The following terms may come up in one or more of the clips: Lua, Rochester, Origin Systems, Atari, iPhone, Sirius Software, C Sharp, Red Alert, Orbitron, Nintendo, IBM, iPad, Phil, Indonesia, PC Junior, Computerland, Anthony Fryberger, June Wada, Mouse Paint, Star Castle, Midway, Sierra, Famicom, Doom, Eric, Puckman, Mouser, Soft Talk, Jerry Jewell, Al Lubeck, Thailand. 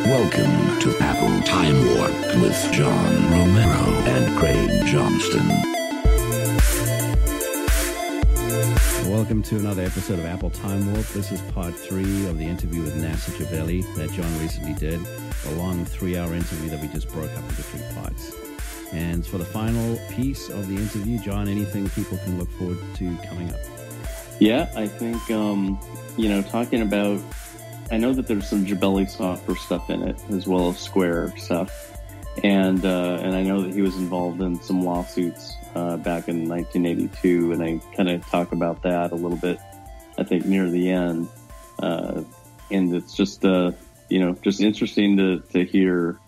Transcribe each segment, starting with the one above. Welcome to Apple Time Warp with John Romero and Craig Johnston. Welcome to another episode of Apple Time Warp. This is part 3 of the interview with Nasir Gebelli that John recently did, a long 3-hour interview that we just broke up into 3 parts. And for the final piece of the interview, John, anything people can look forward to coming up? Yeah, I think, you know, talking about... I know that there's some Gebelli software stuff in it, as well as Square stuff. And I know that he was involved in some lawsuits back in 1982, and I kind of talk about that a little bit, I think, near the end. And it's just, you know, just interesting to hear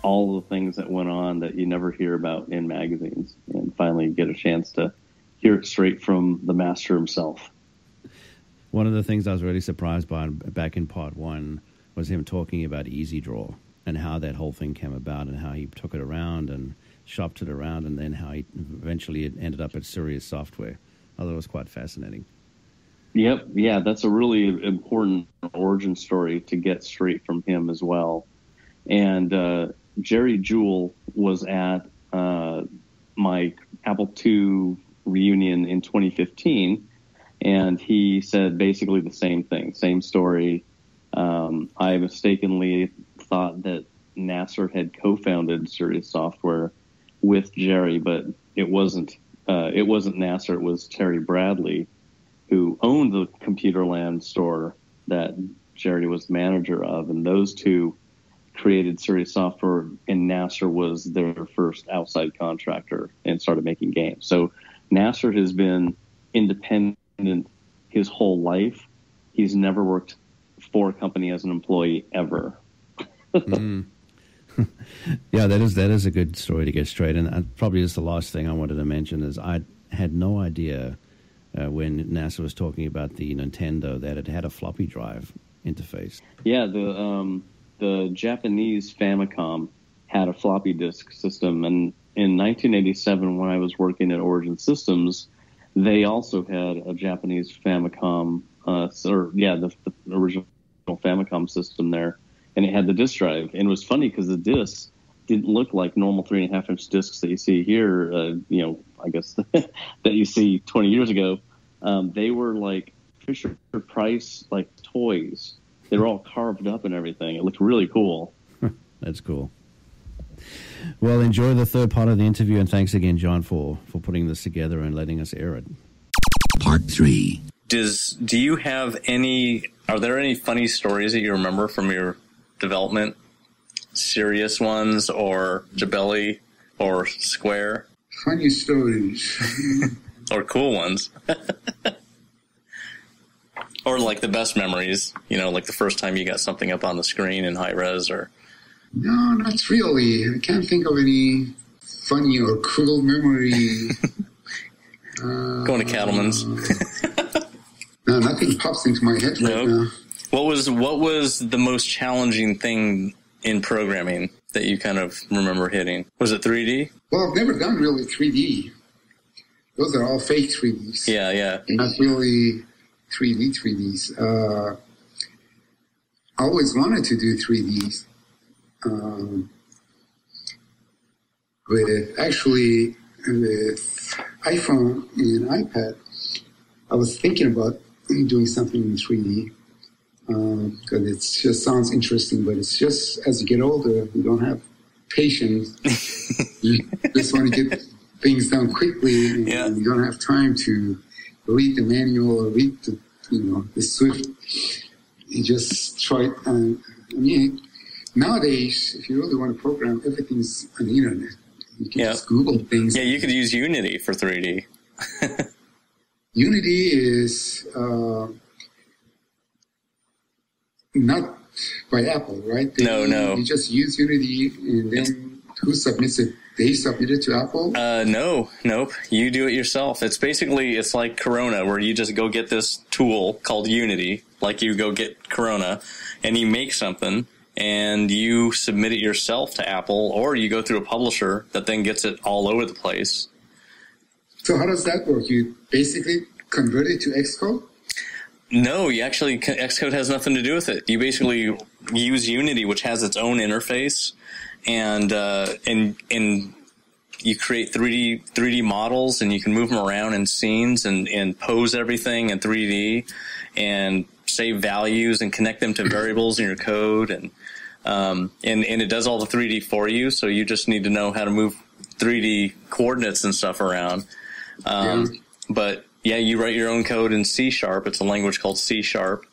all the things that went on that you never hear about in magazines, and finally get a chance to hear it straight from the master himself. One of the things I was really surprised by back in part 1 was him talking about Easy Draw and how that whole thing came about and how he took it around and shopped it around, and then how he eventually it ended up at Sirius Software. I thought it was quite fascinating. Yep, yeah, that's a really important origin story to get straight from him as well. And Jerry Jewell was at my Apple II reunion in 2015. And he said basically the same thing, same story. I mistakenly thought that Nasir had co-founded Sirius Software with Jerry, but it wasn't. It wasn't Nasir. It was Terry Bradley, who owned the Computerland store that Jerry was the manager of, and those two created Sirius Software, and Nasir was their first outside contractor and started making games. So Nasir has been independent his whole life. He's never worked for a company as an employee ever. Yeah, that is a good story to get straight. And probably just the last thing I wanted to mention is I had no idea when Nasir was talking about the Nintendo that it had a floppy drive interface. Yeah, the Japanese Famicom had a floppy disk system, and in 1987 when I was working at Origin Systems, they also had a Japanese Famicom, the original Famicom system there, and it had the disk drive. And it was funny because the discs didn't look like normal 3.5-inch discs that you see here, you know, I guess that you see 20 years ago. They were like Fisher-Price, like toys. They were all carved up and everything. It looked really cool. That's cool. Well, enjoy the third part of the interview, and thanks again, John, for putting this together and letting us air it. Part 3. Do you have are there any funny stories that you remember from your development? Serious ones, or Gebelli, or Square? Funny stories. Or cool ones. Or like the best memories, you know, like the first time you got something up on the screen in high res, or... No, not really. I can't think of any funny or cruel memory. Going to Cattleman's. No, nothing pops into my head right now. What was the most challenging thing in programming that you kind of remember hitting? Was it 3D? Well, I've never done really 3D. Those are all fake 3Ds. Yeah, yeah. Not really 3Ds. I always wanted to do 3Ds. With iPhone and iPad, I was thinking about doing something in 3D because it just sounds interesting, but it's just as you get older, you don't have patience. You just want to get things done quickly, and you don't have time to read the manual or read the, you know, the Swift. You just try it. Nowadays, if you really want to program, everything's on the internet. You can just Google things. Yeah, you could use Unity for 3D. Unity is not by Apple, right? No. You just use Unity, and then who submits it? They submit it to Apple? Nope. You do it yourself. It's like Corona, where you just go get this tool called Unity, like you go get Corona, and you make something, and you submit it yourself to Apple, or you go through a publisher that then gets it all over the place. So how does that work? You basically convert it to Xcode? No, you actually, Xcode has nothing to do with it. You basically use Unity, which has its own interface, and you create 3D models, and you can move them around in scenes and pose everything in 3D, and save values and connect them to variables in your code, and it does all the 3D for you. So you just need to know how to move 3D coordinates and stuff around. But yeah, you write your own code in C Sharp. It's a language called C Sharp.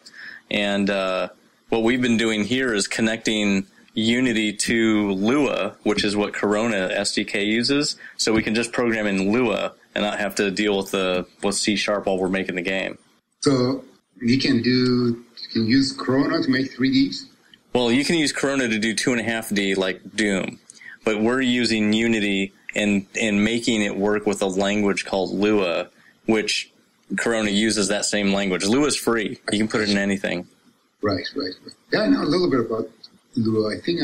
And what we've been doing here is connecting Unity to Lua, which is what Corona SDK uses. So we can just program in Lua and not have to deal with C Sharp while we're making the game. So we can use Corona to make 3Ds? Well, you can use Corona to do 2.5D like Doom. But we're using Unity and making it work with a language called Lua, which Corona uses that same language. Lua is free. You can put it in anything. Right. Yeah, I know a little bit about Lua. I think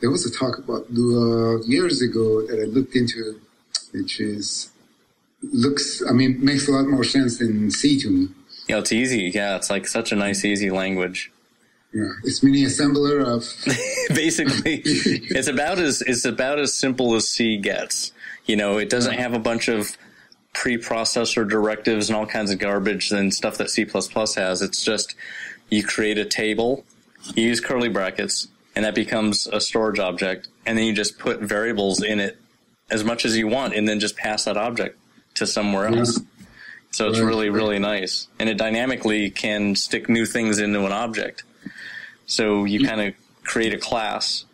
there was a talk about Lua years ago that I looked into, which makes a lot more sense than C to me. Yeah, it's easy. Yeah, it's like such a nice, easy language. Yeah, it's mini assembler of basically. It's about as simple as C gets. You know, it doesn't have a bunch of preprocessor directives and all kinds of garbage and stuff that C++ has. It's just you create a table, you use curly brackets, and that becomes a storage object, and then you just put variables in it as much as you want, and then just pass that object to somewhere else. So it's really, really nice, and it dynamically can stick new things into an object. So you kind of create a class.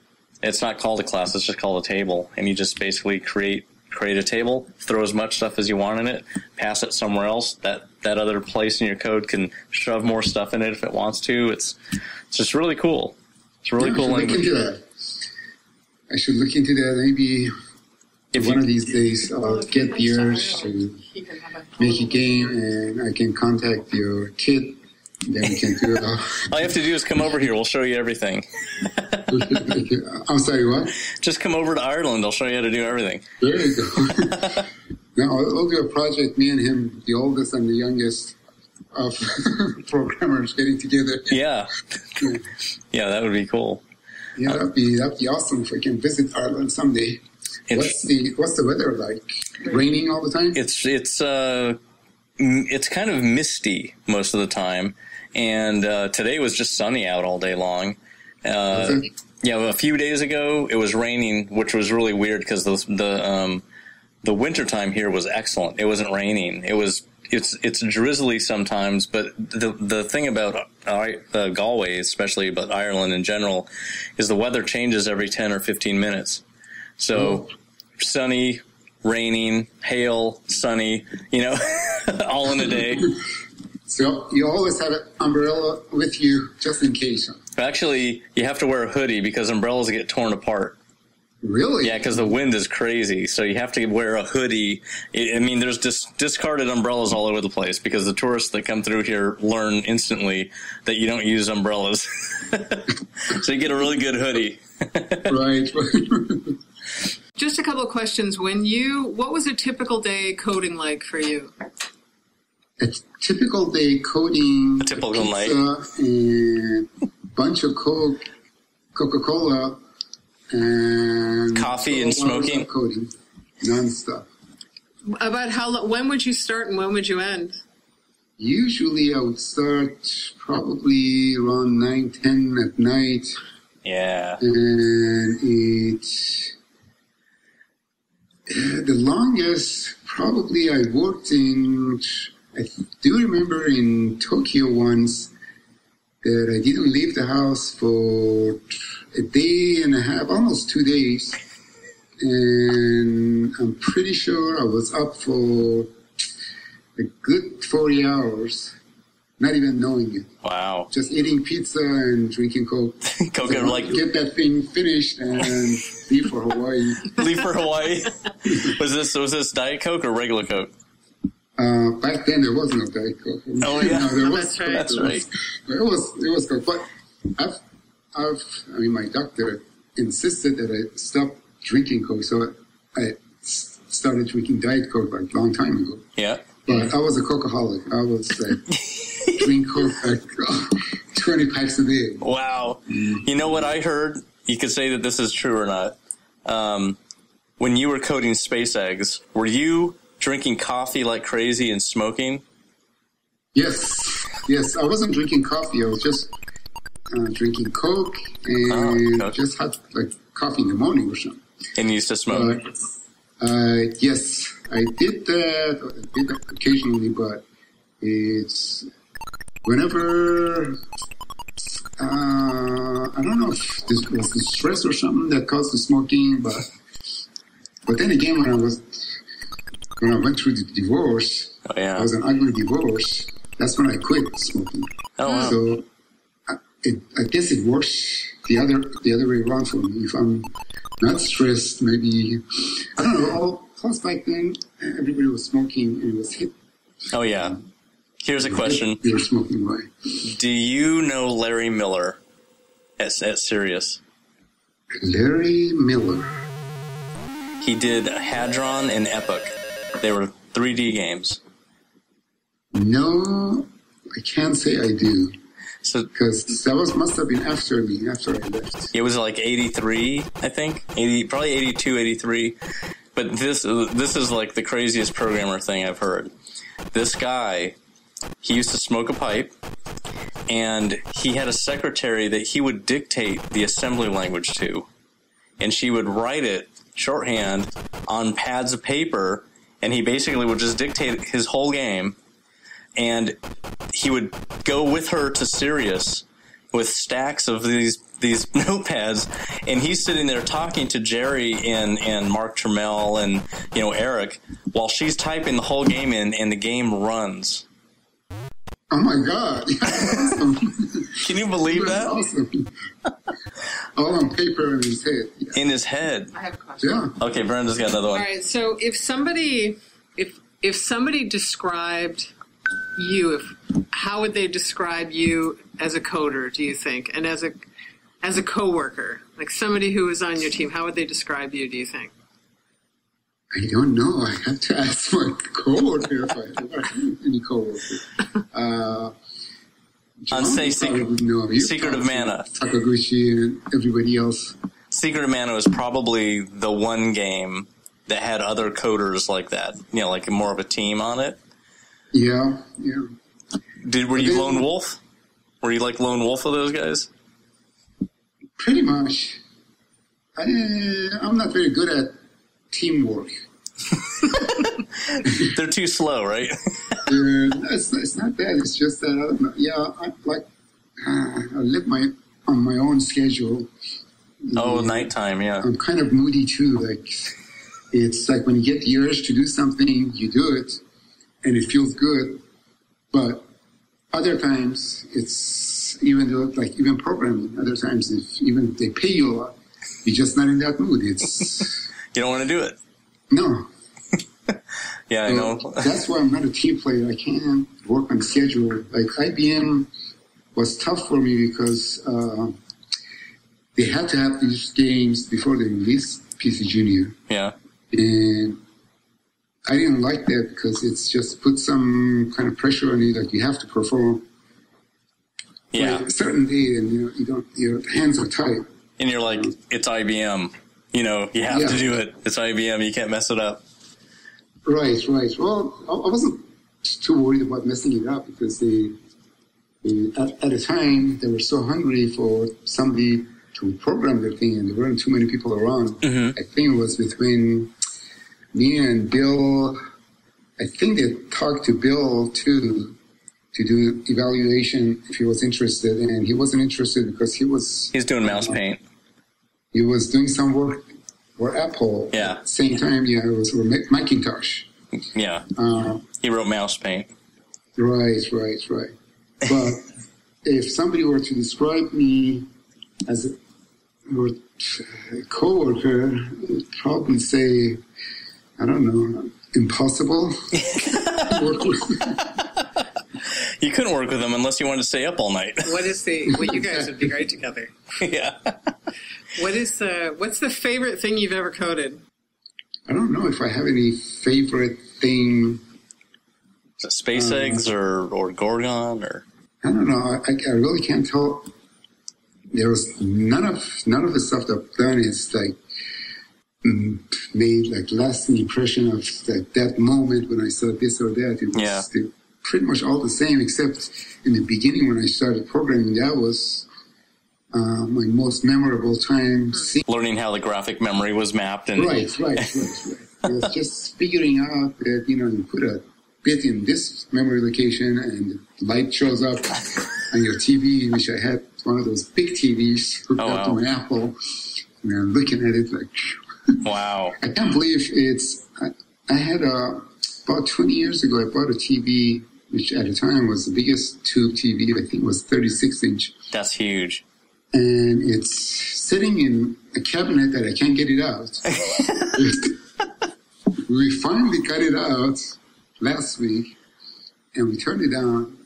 It's not called a class, it's just called a table. And you just basically create a table, throw as much stuff as you want in it, pass it somewhere else. That other place in your code can shove more stuff in it if it wants to. It's just really cool. It's a really cool language. I should look into that. Maybe if one of these days I'll get yours and make a game, and I can contact your kid. Then we can do it all. All you have to do is come over here. We'll show you everything. I'm sorry, what? Just come over to Ireland. I'll show you how to do everything. There you go. Now, I'll do a project, me and him, the oldest and the youngest of programmers getting together. Yeah, that would be cool. Yeah, that'd be awesome if we can visit Ireland someday. What's the weather like? Raining all the time? It's kind of misty most of the time. And today was just sunny out all day long. A few days ago it was raining, which was really weird because the winter time here was excellent. It wasn't raining. It's drizzly sometimes, but the thing about Galway, especially, but Ireland in general, is the weather changes every 10 or 15 minutes. So sunny, raining, hail, sunny, all in a day. So you always have an umbrella with you just in case. Actually, you have to wear a hoodie because umbrellas get torn apart. Really? Yeah, because the wind is crazy. So you have to wear a hoodie. I mean, there's discarded umbrellas all over the place because the tourists that come through here learn instantly that you don't use umbrellas. So you get a really good hoodie. Right. Just a couple of questions. What was a typical day coding like for you? A typical day coding, a typical pizza, and a bunch of Coke, Coca-Cola, and coffee and smoking. Coding, non-stop. About when would you start and when would you end? Usually I would start probably around 9, 10 at night. Yeah. And the longest probably I worked in, I do remember in Tokyo once that I didn't leave the house for a day and a half, almost 2 days. And I'm pretty sure I was up for a good 40 hours, not even knowing it. Wow. Just eating pizza and drinking Coke. Coke so and like get that thing finished and leave for Hawaii. Was this Diet Coke or regular Coke? Back then there was no Diet Coke. Oh yeah, that's right. It was Coke. But my doctor insisted that I stop drinking Coke, so I started drinking Diet Coke like a long time ago. Yeah. But I was a Coke-aholic. I was like, drink Coke like 20 packs a day. Wow. Mm-hmm. You know what I heard? You could say that this is true or not. When you were coding space eggs, were you drinking coffee like crazy and smoking? Yes. Yes, I wasn't drinking coffee. I was just drinking Coke and just had like coffee in the morning or something. And you used to smoke? Yes, I did that. I did that occasionally, but it's whenever... I don't know if this was the stress or something that caused the smoking, but then again, when I went through the divorce, it was an ugly divorce. That's when I quit smoking. Oh, wow. So I guess it works the other way around for me. If I'm not stressed, maybe I don't know. Plus back then, everybody was smoking and it was hip. Oh yeah. Here's a question. You're smoking away. Do you know Larry Miller at Sirius? Larry Miller. He did Hadron and Epoch. They were 3D games. No, I can't say I do. Because that must have been after me, after I left. It was like 83, I think. Probably 82, 83. But this is like the craziest programmer thing I've heard. This guy... He used to smoke a pipe, and he had a secretary that he would dictate the assembly language to, and she would write it shorthand on pads of paper, and he basically would just dictate his whole game, and he would go with her to Sirius with stacks of these notepads, and he's sitting there talking to Jerry and Mark Trammell and Eric while she's typing the whole game in, and the game runs. Oh my God! Yeah, that's awesome. Can you believe that? Awesome. All on paper in his head. Yeah. In his head. I have a question. Yeah. Okay, Brenda's got another one. All right. So if somebody described you, how would they describe you as a coder? Do you think, and as a coworker, like somebody who was on your team, how would they describe you? Do you think? I don't know. I have to ask my coworker if I ever knew any coworker. I'd say Secret of Mana. Sakaguchi and everybody else. Secret of Mana is probably the one game that had other coders like that. Like more of a team on it. Yeah, yeah. Were you Lone Wolf? Were you like Lone Wolf of those guys? Pretty much. I'm not very good at teamwork. They're too slow, right? It's not bad. It's just that I don't know. Yeah, I live on my own schedule. Nighttime. Yeah, I'm kind of moody too. Like it's like when you get the urge to do something, you do it, and it feels good. But other times, it's even programming. Other times, even if they pay you a lot, you're just not in that mood. It's you don't want to do it. No. Yeah, I know. That's why I'm not a team player. I can't work on schedule. Like IBM was tough for me because they had to have these games before they released PC Junior. Yeah. And I didn't like that because it's just put some kind of pressure on you that you have to perform by a certain day, and your hands are tight. And you're like, it's IBM. You have to do it. It's IBM. You can't mess it up. Right. Well, I wasn't too worried about messing it up because at a time, they were so hungry for somebody to program their thing, and there weren't too many people around. Mm-hmm. I think it was between me and Bill. I think they talked to Bill, too, to do evaluation if he was interested, and he wasn't interested because he's doing mouse paint. He was doing some work for Apple. Yeah. Same time, it was for Macintosh. Yeah. He wrote mouse paint. Right. But if somebody were to describe me as a coworker, they'd probably say, I don't know, impossible. You couldn't work with them unless you wanted to stay up all night. You guys would be great together. Yeah. What's the favorite thing you've ever coded? I don't know if I have any favorite thing. Space eggs or Gorgon or? I don't know. I really can't tell. There's none of the stuff that I've done is like made like lasting impression of that moment when I saw this or that. It was pretty much all the same, except in the beginning when I started programming, that was my most memorable time. Learning how the graphic memory was mapped. And right. It was just figuring out that, you put a bit in this memory location and light shows up on your TV, which I had one of those big TVs hooked up to an Apple, and I'm looking at it like, wow. I can't believe it's, I had about 20 years ago, I bought a TV, which at the time was the biggest tube TV, I think it was 36 inch. That's huge. And it's sitting in a cabinet that I can't get it out. We finally got it out last week, and we turned it on.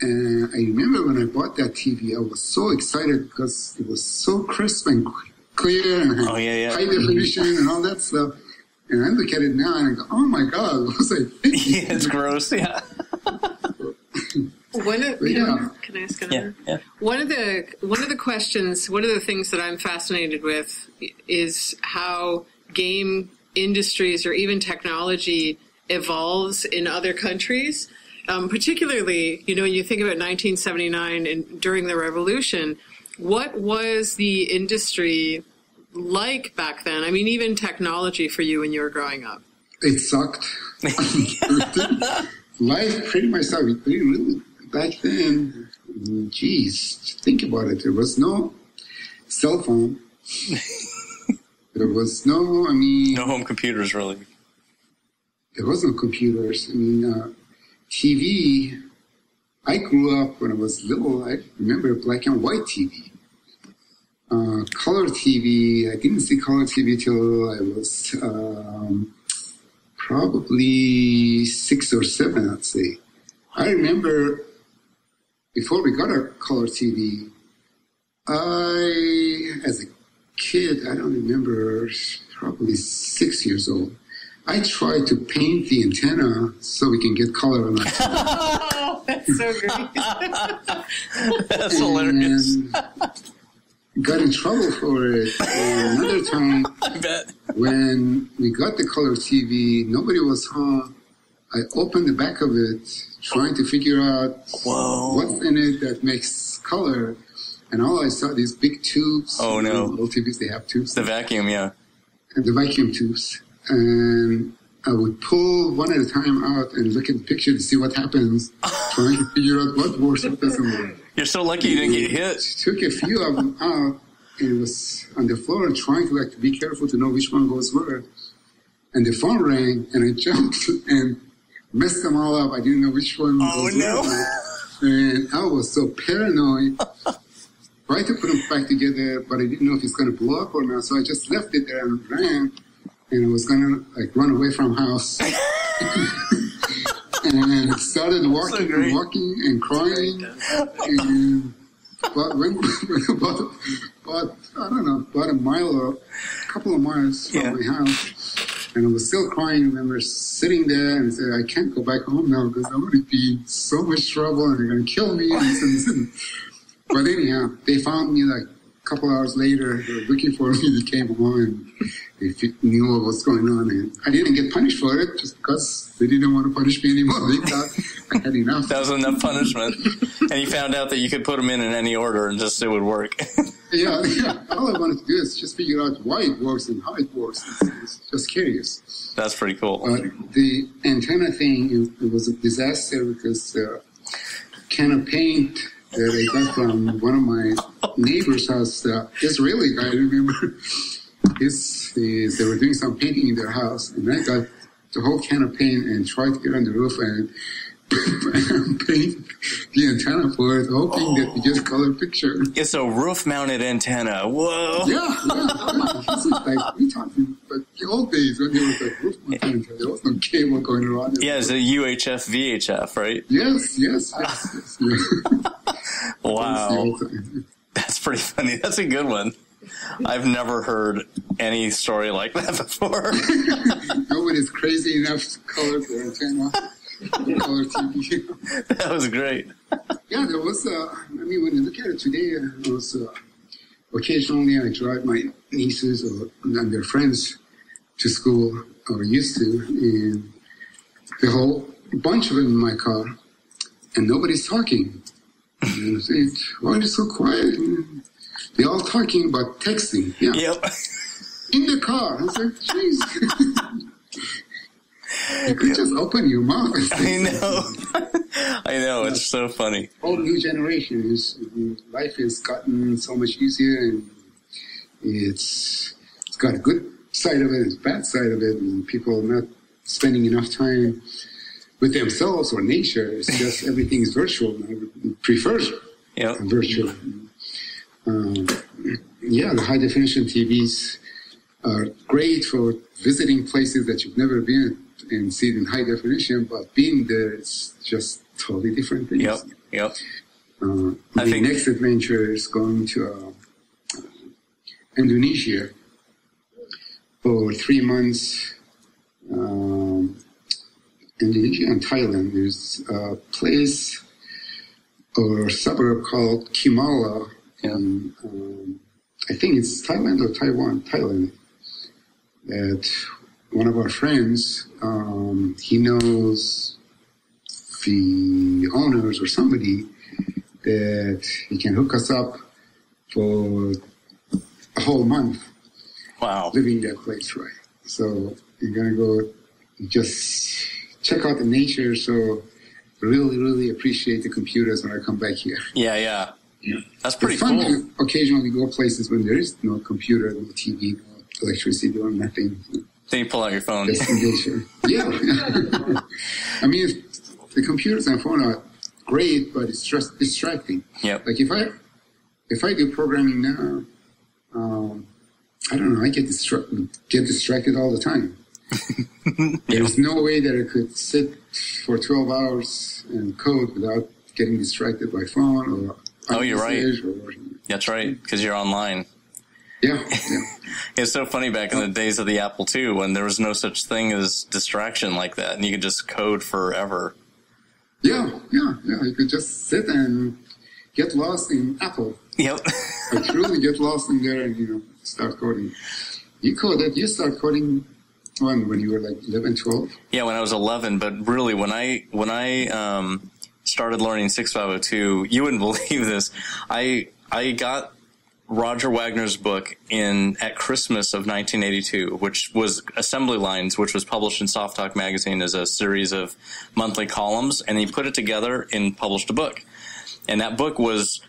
And I remember when I bought that TV, I was so excited because it was so crisp and clear and high definition and all that stuff. And I look at it now and I go, oh my God, what was I thinking? Yeah, it's gross, yeah. Can I ask another? Yeah. One of the things that I'm fascinated with is how game industries or even technology evolves in other countries. Particularly, you think about 1979 and during the revolution, what was the industry like back then? I mean, even technology for you when you were growing up. It sucked. Life pretty much sucked. Really, back then, geez, think about it. There was no cell phone. There was no, no home computers, really. There was no computers. TV, I grew up when I was little, I remember black and white TV. Color TV, I didn't see color TV till I was probably 6 or 7, I'd say. I remember before we got our color TV, as a kid, I don't remember, probably 6 years old, I tried to paint the antenna so we can get color on our TV. Oh, that's so great. That's hilarious. Got in trouble for it. And another time, I bet. When we got the color TV, nobody was home. I opened the back of it, trying to figure out what's in it that makes color. And all I saw these big tubes. Oh, no. All TVs, they have tubes. The vacuum, yeah. And the vacuum tubes. And I would pull one at a time out and look at the picture to see what happens, trying to figure out what works, what doesn't work. You're so lucky you didn't get hit. Took a few of them out, and it was on the floor, and trying to be careful to know which one goes where. And the phone rang, and I jumped and messed them all up. I didn't know which one goes where. And I was so paranoid. Tried to put them back together, but I didn't know if it's going to blow up or not, so I just left it there and ran. And I was going to, run away from house. And started walking and crying. And about a mile or a couple of miles from my house. And I was still crying. I remember sitting there and said, I can't go back home now because I'm going to be in so much trouble and they're going to kill me. And but anyhow, they found me couple hours later, they were looking for me. They came home and they knew what was going on. And I didn't get punished for it just because they didn't want to punish me anymore. They thought I had enough. That was enough punishment. And you found out that you could put them in any order and just it would work. Yeah. All I wanted to do is just figure out why it works and how it works. It's just curious. That's pretty cool. The antenna thing, it was a disaster because can of paint that I got from one of my neighbor's house, Israeli guy, I remember, they were doing some painting in their house, and I got the whole can of paint and tried to get on the roof and paint the antenna for it, hoping that we get a color picture. It's a roof-mounted antenna. Whoa! Yeah. We talked about the old days when there was a roof-mounted antenna. There was no cable going around. Yeah, it's a UHF, VHF, right? Yes. Wow. That's pretty funny. That's a good one. I've never heard any story like that before. Nobody's crazy enough to color their channel. Color TV. That was great. Yeah, there was. I mean, when you look at it today, it was occasionally I drive my nieces and their friends to school, or used to, and the whole bunch of them in my car, and nobody's talking. And I said, why are you so quiet? And they're all talking about texting. Yeah. Yep. In the car. I was like, jeez. You could just open your mouth. I know. I know. It's so funny. Whole new generation. Life has gotten so much easier, and it's got a good side of it, it's bad side of it, and people not spending enough time with themselves or nature. It's just everything is virtual. I prefer virtual. Yeah, the high definition TVs are great for visiting places that you've never been and see it in high definition, but being there, it's just totally different things. Yep, yep. I think next adventure is going to Indonesia for 3 months. Indonesia and Thailand, there's a place or suburb called Kimala. Yeah. And, I think it's Thailand or Taiwan, Thailand, that one of our friends, he knows the owners or somebody that he can hook us up for a whole month. Wow. Living that place, right? So you're going to go just check out the nature. So really, really appreciate the computers when I come back here. Yeah, yeah. Yeah. That's pretty cool. It's fun to occasionally go places when there is no computer, no TV, no electricity, or nothing. Then you pull out your phone. Yeah. I mean, if the computers and phone are great, but it's just distracting. Yep. Like if I do programming now, I don't know, I get distracted all the time. There's no way that I could sit for 12 hours and code without getting distracted by phone or... Oh, you're right. That's right, because you're online. Yeah. It's so funny back in the days of the Apple II when there was no such thing as distraction like that, and you could just code forever. Yeah. You could just sit and get lost in Apple. Yep. I truly get lost in there and, start coding. You start coding when you were like 11, 12? Yeah, when I was 11, but really when I started learning 6502, you wouldn't believe this. I got Roger Wagner's book at Christmas of 1982, which was Assembly Lines, which was published in Soft Talk magazine as a series of monthly columns, and he put it together and published a book. And that book was,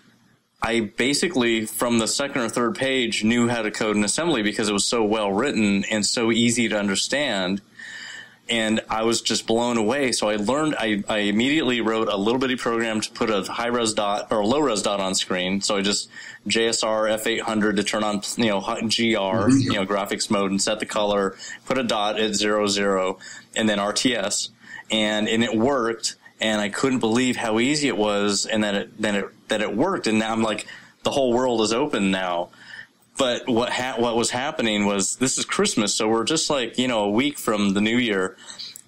I basically, from the second or third page, knew how to code in assembly because it was so well written and so easy to understand. And I was just blown away. So I learned, I immediately wrote a little bitty program to put a high-res dot or a low-res dot on screen. So I just JSR F800 to turn on, GR, graphics mode, and set the color, put a dot at 00, and then RTS. And it worked. And I couldn't believe how easy it was and that it worked. And now I'm like, the whole world is open now. But what was happening was, this is Christmas, so we're just like, a week from the new year.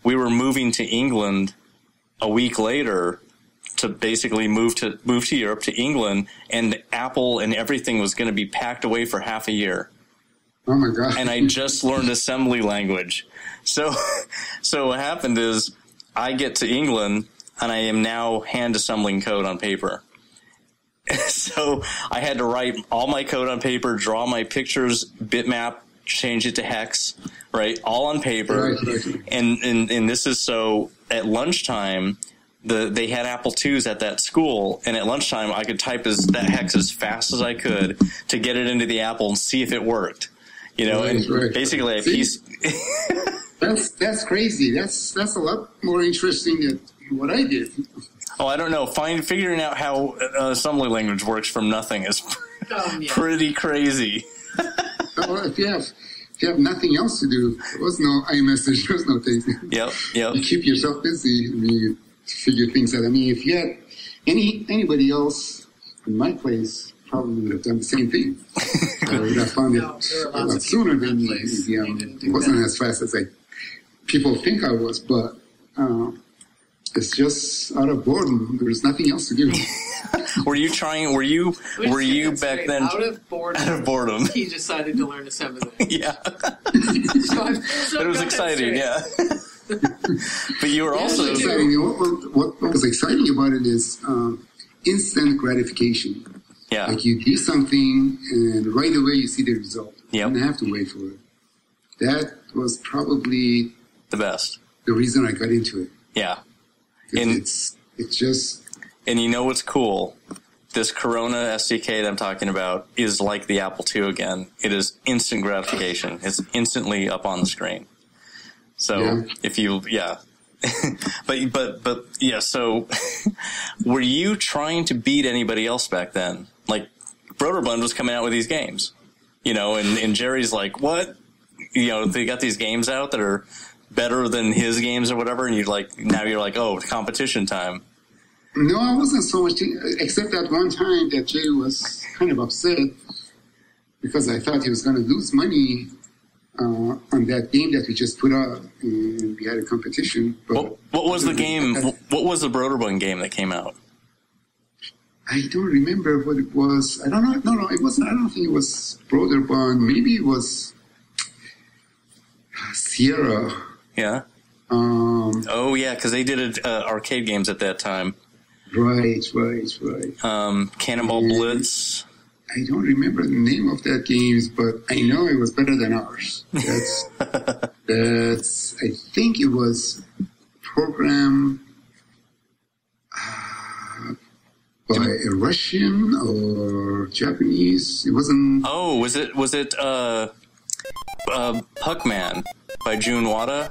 We were moving to England a week later to basically move to Europe, to England, and Apple and everything was going to be packed away for half a year. Oh, my God. And I just learned assembly language. So what happened is I get to England, and I am now hand assembling code on paper. So I had to write all my code on paper, draw my pictures, bitmap, change it to hex, right? All on paper. Right. And this is so at lunchtime, they had Apple IIs at that school, and at lunchtime I could type that hex as fast as I could to get it into the Apple and see if it worked. Basically a piece. That's crazy. That's a lot more interesting than what I did. Oh, I don't know. Figuring out how assembly language works from nothing is pretty crazy. Well, if you have nothing else to do, there was no iMessage, there was no thing. Yep. You keep yourself busy. I mean, you figure things out. I mean, if you had anybody else in my place probably would have done the same thing. I would have found it sooner than me. It wasn't as fast as people think I was, but it's just out of boredom. There's nothing else to do. Were you back then? Out of boredom. He decided to learn assembly. Yeah. But it was exciting, yeah. But you were also... Exciting. What was exciting about it is instant gratification. Yeah. You do something, and right away you see the result. Yep. You don't have to wait for it. That was probably... the best. The reason I got into it. Yeah. And it's just... And you know what's cool? This Corona SDK that I'm talking about is like the Apple II again. It is instant gratification. It's instantly up on the screen. So so were you trying to beat anybody else back then? Like, Broderbund was coming out with these games, and Jerry's like, what? They got these games out that are better than his games or whatever, and now you're like, oh, competition time. No, I wasn't so much, except that one time that Jay was kind of upset because I thought he was going to lose money on that game that we just put out, and we had a competition. But what was the game? What was the Broderbund game that came out? I don't remember what it was. I don't know. No, it wasn't. I don't think it was Broderbund. Maybe it was Sierra. Yeah. Because they did arcade games at that time. Right. Cannonball Blitz. I don't remember the name of that games, but I know it was better than ours. I think it was program by a Russian or Japanese. It wasn't. Oh, was it Puckman by June Wada?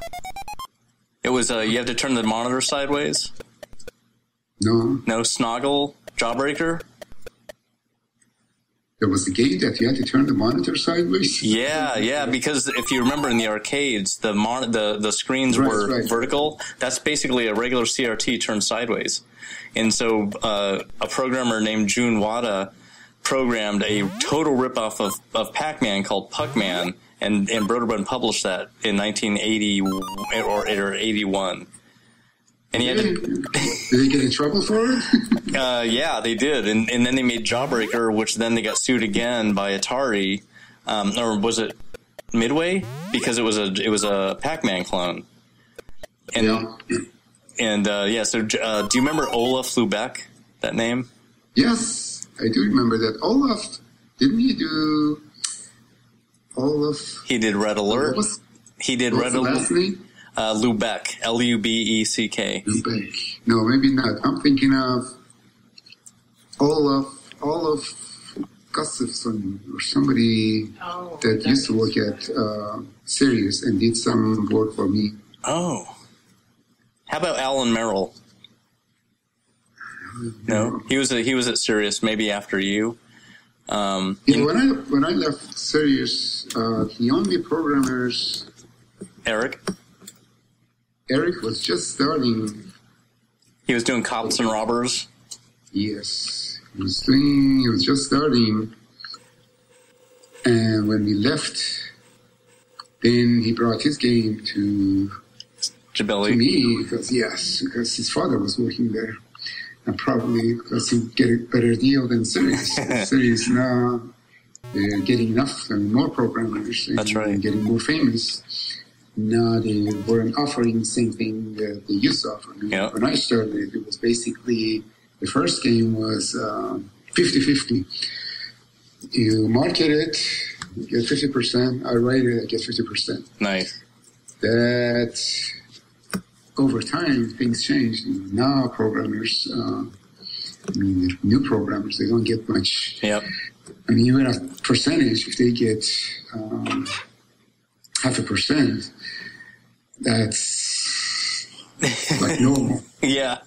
It was. You have to turn the monitor sideways. No, Snoggle, Jawbreaker. There was a game that you had to turn the monitor sideways? Yeah, because if you remember in the arcades, the screens were vertical. That's basically a regular CRT turned sideways. And so a programmer named June Wada programmed a total ripoff of Pac-Man called Puckman, and Broderbund published that in 1980 or 81. And he had to did he get in trouble for it? They did. And then they made Jawbreaker, which then they got sued again by Atari, or was it Midway? Because it was a Pac-Man clone. So do you remember Olaf Lubeck, that name? Yes, I do remember that. Olaf, didn't he do Olaf? He did Red Alert. What was the last name? Lubeck, L-U-B-E-C-K. Lubeck. No, maybe not. I'm thinking of Olaf Gustafson or somebody that used to work at Sirius and did some work for me. Oh. How about Alan Merrill? No, he was at Sirius maybe after you. When I left Sirius, the only programmers... Eric was just starting. He was doing Cops and Robbers. Yes. He was just starting. And when we left, then he brought his game to me. Because his father was working there. And probably because he'd get a better deal than Sirius. Sirius now, they're getting enough and more programmers. That's right. And getting more famous. No, they weren't offering the same thing that they used to offer. Yep. When I started, it was basically, the first game was 50-50. You market it, you get 50%. I write it, I get 50%. Nice. That, over time, things changed. Now programmers, new programmers, they don't get much. Yep. Even a percentage, if they get... 0.5%. That's like normal. Yeah.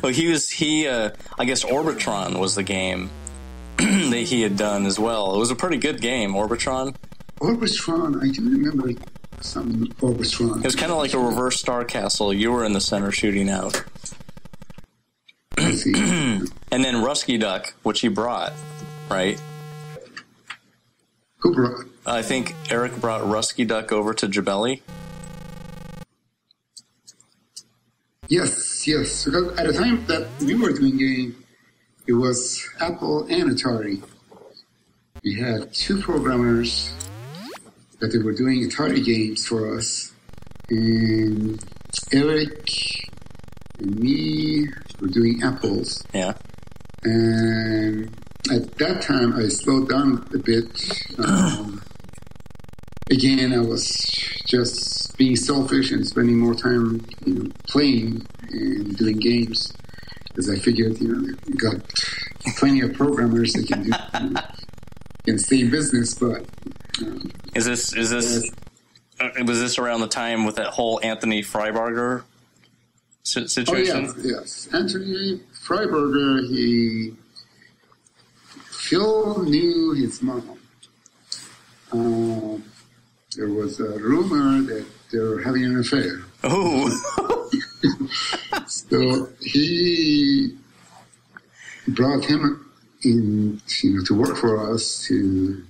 Well, I guess Orbitron was the game that he had done as well. It was a pretty good game, Orbitron. I do remember something Orbitron. It was kind of like a reverse Star Castle. You were in the center shooting out. I see. And then Rusky Duck, which he brought. right? Who brought? I think Eric brought Rusky Duck over to Gebelli. Yes, yes. Because at the time that we were doing game, it was Apple and Atari. We had two programmers that they were doing Atari games for us. And Eric and me were doing Apples. Yeah. And at that time, I slowed down a bit. Again, I was just being selfish and spending more time, playing and doing games, because I figured, you got plenty of programmers that can do can stay in business. But was this around the time with that whole Anthony Fryberger situation? Oh, yes. Anthony Fryberger, Phil knew his mom. There was a rumor that they were having an affair. Oh. So he brought him in, to work for us to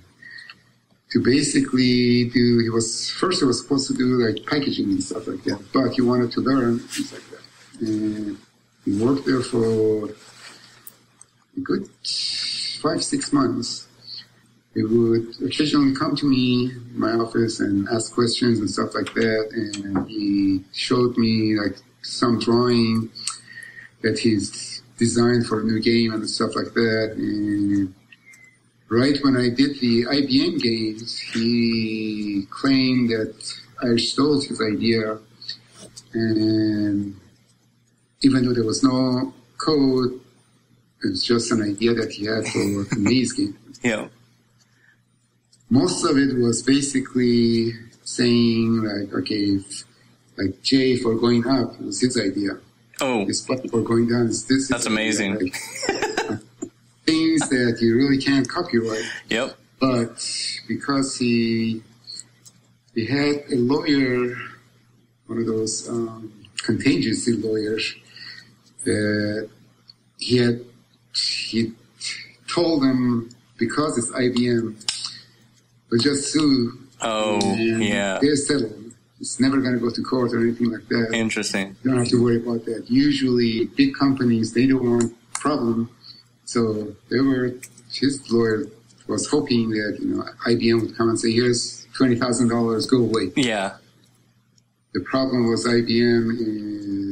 basically do. He was supposed to do like packaging and stuff like that, but he wanted to learn things like that. And he worked there for a good 5-6 months. He would occasionally come to me, my office, and ask questions and stuff like that. And he showed me like some drawing that he's designed for a new game and stuff like that. And right when I did the IBM games, he claimed that I stole his idea. And even though there was no code, it was just an idea that he had for a maze game. Yeah. Most of it was basically saying, like, okay, like J for going up was his idea. Oh. His plot for going down is this. That's amazing. Like, things that you really can't copyright. Yep. But because he had a lawyer, one of those contingency lawyers, that he told them, because it's IBM, but just sue. Oh, yeah. They're settled. It's never going to go to court or anything like that. Interesting. You don't have to worry about that. Usually, big companies, they don't want a problem. So his lawyer was hoping that, IBM would come and say, here's $20,000, go away. Yeah. The problem was IBM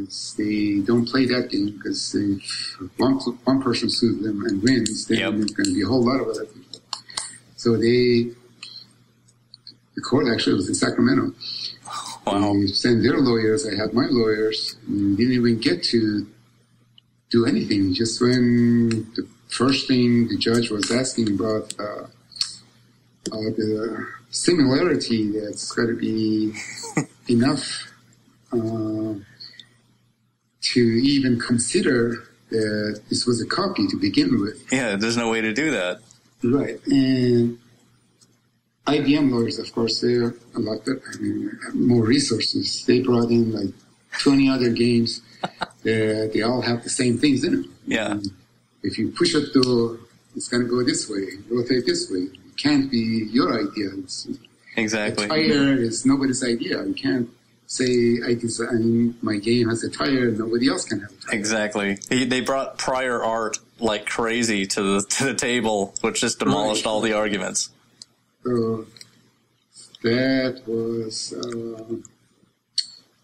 is they don't play that game, because if one person sues them and wins, then there's going to be a whole lot of other people. So the court actually was in Sacramento. Wow. They sent their lawyers. I had my lawyers. We didn't even get to do anything. Just when the first thing the judge was asking about the similarity, that's got to be enough to even consider that this was a copy to begin with. Yeah, there's no way to do that. Right. And IBM lawyers, of course, they're a lot better, more resources. They brought in like 20 other games. They all have the same things in them. Yeah. And if you push it to, it's going to go this way, rotate this way. It can't be your idea. Exactly. A tire is nobody's idea. You can't say, my game has a tire, nobody else can have a tire. Exactly. They brought prior art like crazy to the table, which just demolished all the arguments. So that was,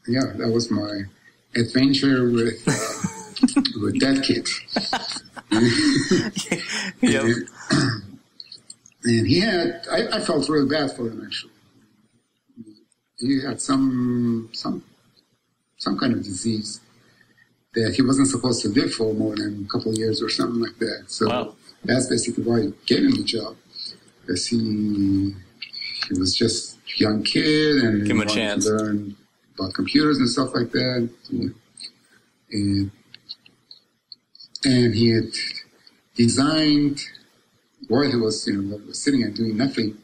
that was my adventure with that kid. Yep. And he had, I felt really bad for him, actually. He had some kind of disease that he wasn't supposed to live for more than a couple of years or something like that. So that's basically why he gave him the job. Because he was just a young kid and give him a chance to learn about computers and stuff like that. And he had designed, while he was sitting and doing nothing,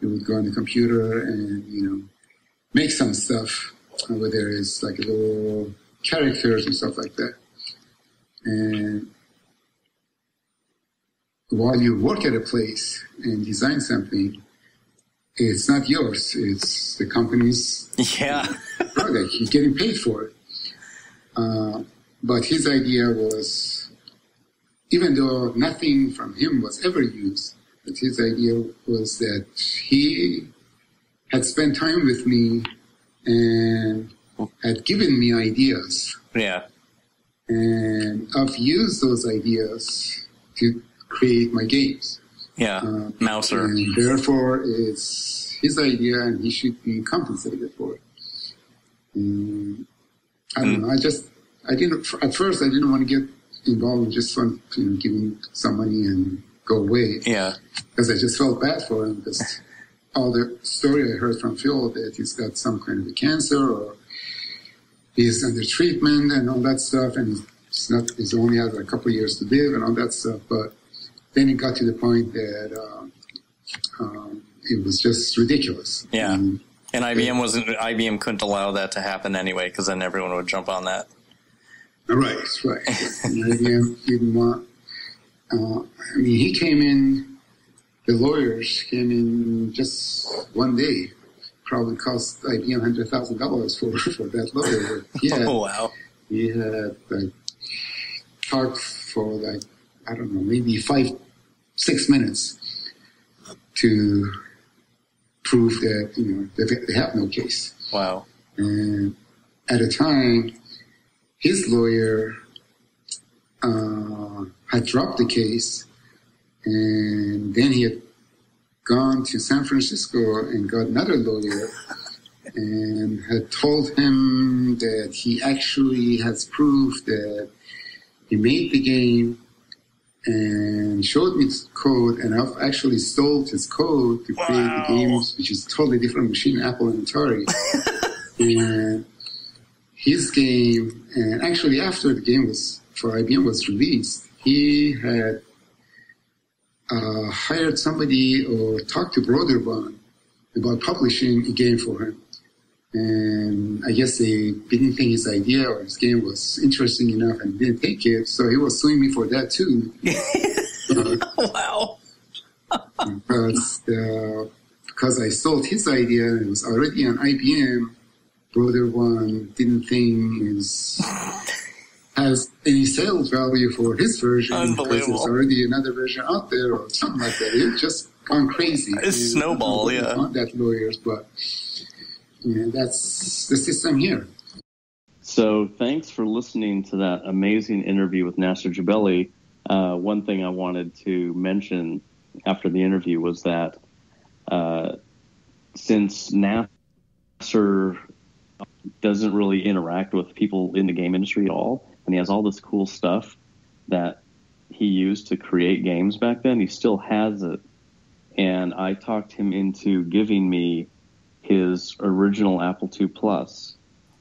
he would go on the computer and make some stuff, where there is like little characters and stuff like that. And while you work at a place and design something, it's not yours. It's the company's product. He's getting paid for it. But his idea was, even though nothing from him was ever used, but his idea was that he had spent time with me and had given me ideas. Yeah. And I've used those ideas to create my games. Yeah, Mouser. And therefore, it's his idea, and he should be compensated for it. And I don't know. At first, I didn't want to get involved in just fun, give him some money and go away. Yeah, because I just felt bad for him. Because all the story I heard from Phil that he's got some kind of a cancer or he's under treatment and all that stuff, and he's only had a couple of years to live and all that stuff, but. Then it got to the point that it was just ridiculous. Yeah, and IBM couldn't allow that to happen anyway, because then everyone would jump on that. Right. IBM didn't want. He came in. The lawyers came in just one day. Probably cost IBM $100,000 for that lawyer. Oh wow! He had talked for I don't know, maybe 5-6 minutes to prove that, they have no case. Wow. And at a time, his lawyer had dropped the case, and then he had gone to San Francisco and got another lawyer and had told him that he actually has proof that he made the game, and showed me his code, and I've actually stole his code to create the games, which is a totally different machine, Apple and Atari. And his game, and actually after the game for IBM was released, he had hired somebody or talked to Broderbund about publishing a game for him. And I guess they didn't think his idea or his game was interesting enough and didn't take it, so he was suing me for that too. Wow. But because I sold his idea and it was already on IBM, Broderbund didn't think has any sales value for his version. Unbelievable. Because there's already another version out there or something like that. It just gone crazy. It's snowball, yeah. Not that lawyers, but... Yeah, that's the system here. So thanks for listening to that amazing interview with Nasir Gebelli. One thing I wanted to mention after the interview was that since Nasir doesn't really interact with people in the game industry at all, and he has all this cool stuff that he used to create games back then, he still has it. And I talked him into giving me his original Apple II Plus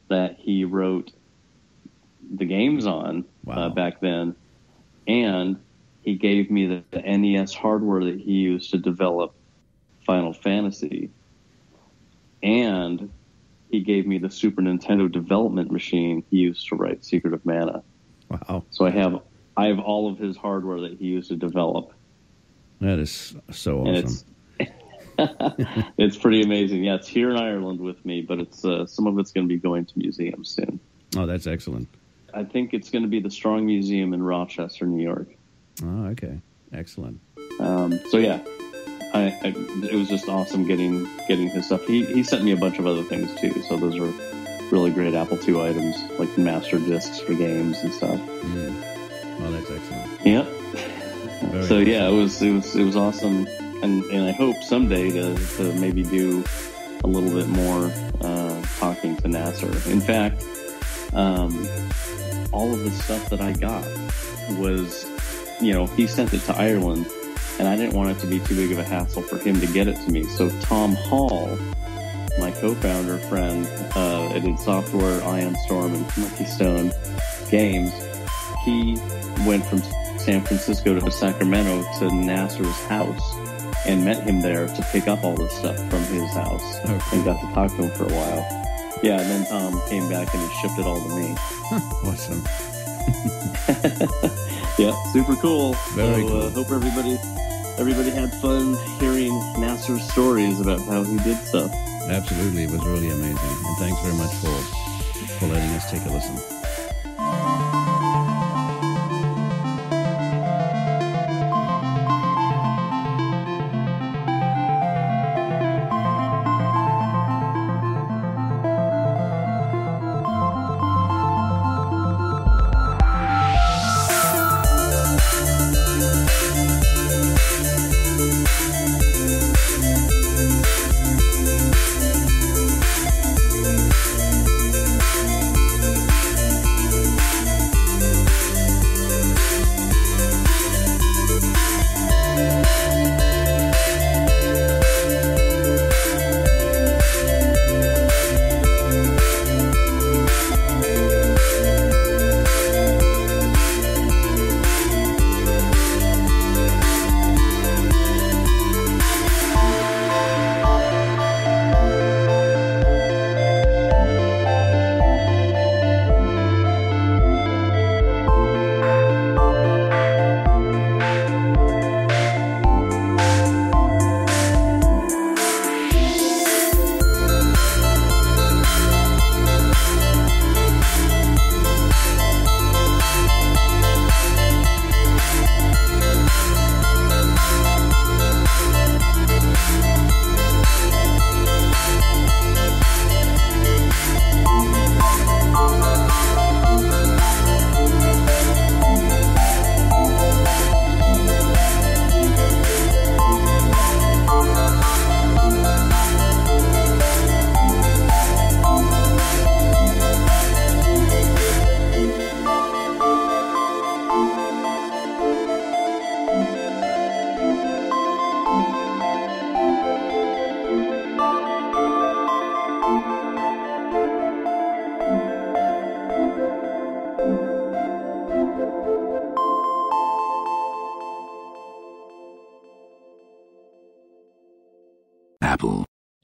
that he wrote the games on back then. And he gave me the NES hardware that he used to develop Final Fantasy. And he gave me the Super Nintendo development machine he used to write Secret of Mana. Wow. So I have all of his hardware that he used to develop. That is so awesome. It's pretty amazing. Yeah, it's here in Ireland with me, but it's some of it's going to be going to museums soon. Oh, that's excellent. I think it's going to be the Strong Museum in Rochester, New York. Oh, okay. Excellent. It was just awesome getting his stuff. He sent me a bunch of other things, too, so those are really great Apple II items, like master discs for games and stuff. Mm. Well, that's excellent. Yep. Very so, yeah, it was awesome. And I hope someday to maybe do a little bit more talking to Nasir. In fact, all of the stuff that I got was, he sent it to Ireland, and I didn't want it to be too big of a hassle for him to get it to me. So Tom Hall, my co-founder friend at id Software, Ion Storm, and Monkey Stone Games, he went from San Francisco to Sacramento to Nasir's house. And met him there to pick up all this stuff from his house and got to talk to him for a while. Yeah, and then Tom came back and he shipped it all to me. Awesome. Yeah, super cool. Very cool. Hope everybody had fun hearing Nasir's stories about how he did stuff. Absolutely, it was really amazing. And thanks very much for letting us take a listen.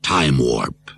Time warp.